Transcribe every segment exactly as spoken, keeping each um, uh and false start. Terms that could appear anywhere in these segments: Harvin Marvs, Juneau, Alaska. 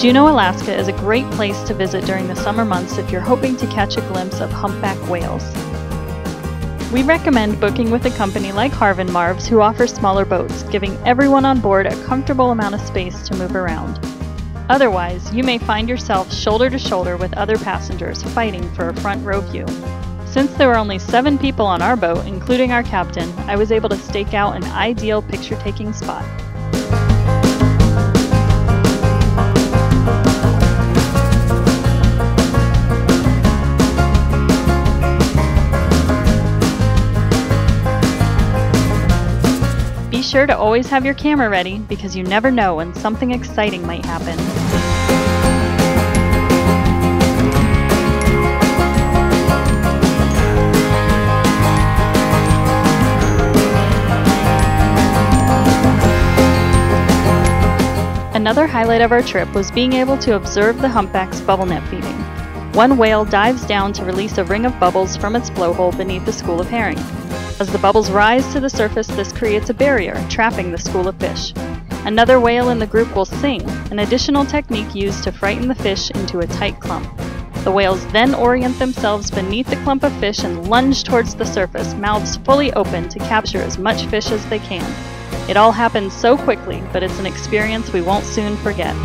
Juneau, Alaska is a great place to visit during the summer months if you're hoping to catch a glimpse of humpback whales. We recommend booking with a company like Harvin Marvs, who offers smaller boats, giving everyone on board a comfortable amount of space to move around. Otherwise, you may find yourself shoulder to shoulder with other passengers fighting for a front row view. Since there were only seven people on our boat, including our captain, I was able to stake out an ideal picture-taking spot. Be sure to always have your camera ready, because you never know when something exciting might happen. Another highlight of our trip was being able to observe the humpback's bubble net feeding. One whale dives down to release a ring of bubbles from its blowhole beneath the school of herring. As the bubbles rise to the surface, this creates a barrier, trapping the school of fish. Another whale in the group will sing, an additional technique used to frighten the fish into a tight clump. The whales then orient themselves beneath the clump of fish and lunge towards the surface, mouths fully open to capture as much fish as they can. It all happened so quickly, but it's an experience we won't soon forget.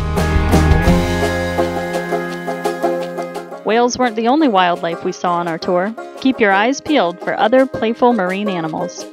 Whales weren't the only wildlife we saw on our tour. Keep your eyes peeled for other playful marine animals.